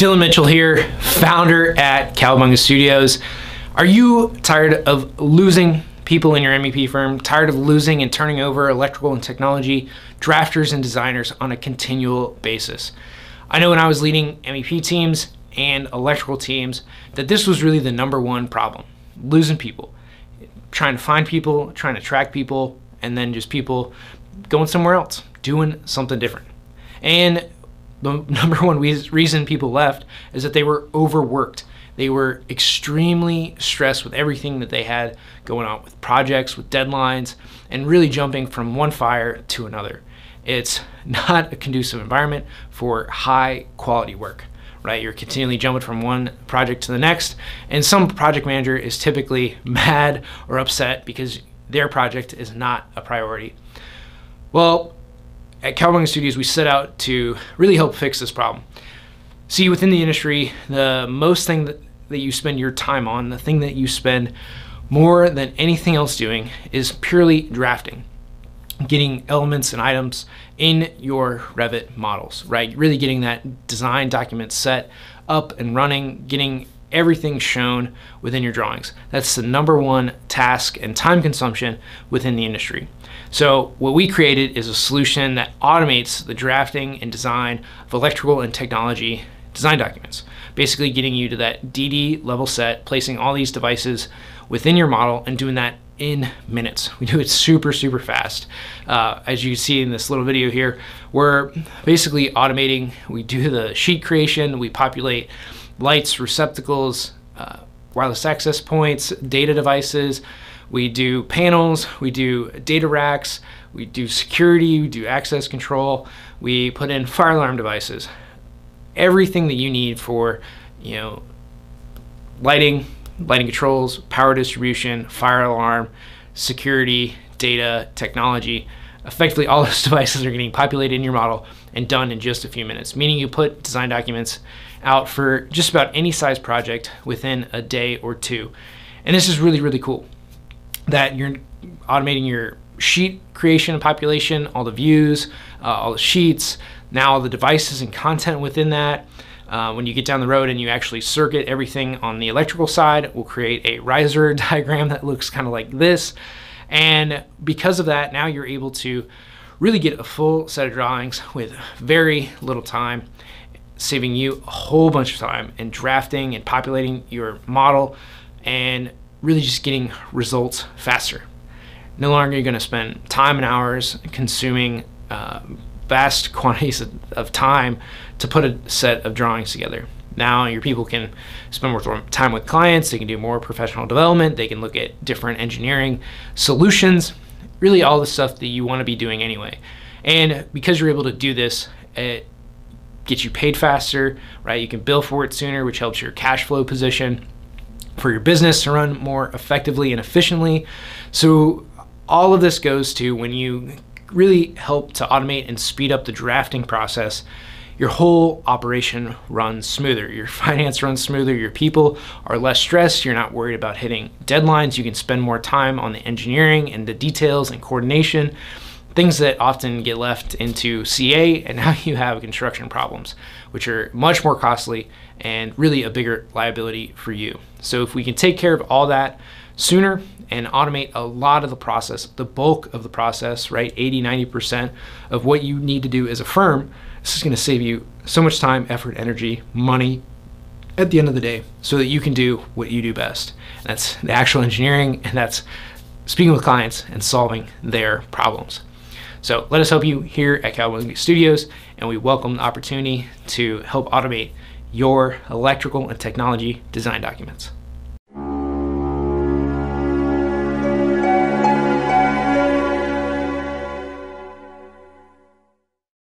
Dylan Mitchell here, founder at Kowabunga Studios. Are you tired of losing people in your MEP firm? Tired of losing and turning over electrical and technology drafters and designers on a continual basis? I know when I was leading MEP teams and electrical teams that this was really the #1 problem. Losing people, trying to find people, trying to track people, and then just people going somewhere else, doing something different. And the #1 reason people left is that they were overworked. They were extremely stressed with everything that they had going on, with projects, with deadlines, and really jumping from one fire to another. It's not a conducive environment for high quality work, right? You're continually jumping from one project to the next, and some project manager is typically mad or upset because their project is not a priority. Well, at Kowabunga Studios, we set out to really help fix this problem. See, within the industry, the most thing that you spend your time on, the thing that you spend more than anything else doing, is purely drafting, getting elements and items in your Revit models, right? Really getting that design document set up and running, getting everything shown within your drawings. That's the #1 task and time consumption within the industry. So what we created is a solution that automates the drafting and design of electrical and technology design documents, basically getting you to that DD level set, placing all these devices within your model and doing that in minutes. We do it super, super fast. As you see in this little video here, we're basically automating. We do the sheet creation, we populate lights, receptacles, wireless access points, data devices. We do panels, we do data racks, we do security, we do access control. We put in fire alarm devices. Everything that you need for, you know, lighting controls, power distribution, fire alarm, security, data, technology. Effectively, all those devices are getting populated in your model and done in just a few minutes, meaning you put design documents out for just about any size project within a day or two. And this is really, really cool that you're automating your sheet creation and population, all the views, all the sheets, now all the devices and content within that. When you get down the road and you actually circuit everything on the electrical side, we'll create a riser diagram that looks kind of like this. And because of that, now you're able to really get a full set of drawings with very little time, saving you a whole bunch of time in drafting and populating your model and really just getting results faster. No longer are you going to spend time and hours consuming vast quantities of time to put a set of drawings together. Now your people can spend more time with clients, they can do more professional development, they can look at different engineering solutions, really all the stuff that you want to be doing anyway. And because you're able to do this, it gets you paid faster, right? You can bill for it sooner, which helps your cash flow position for your business to run more effectively and efficiently. So all of this goes to when you really help to automate and speed up the drafting process, your whole operation runs smoother. Your finance runs smoother. Your people are less stressed. You're not worried about hitting deadlines. You can spend more time on the engineering and the details and coordination, things that often get left into CA, and now you have construction problems, which are much more costly and really a bigger liability for you. So if we can take care of all that sooner and automate a lot of the process, the bulk of the process, right? 80, 90% of what you need to do as a firm, this is going to save you so much time, effort, energy, money at the end of the day so that you can do what you do best. And that's the actual engineering, and that's speaking with clients and solving their problems. So let us help you here at Kowabunga Studios, and we welcome the opportunity to help automate your electrical and technology design documents.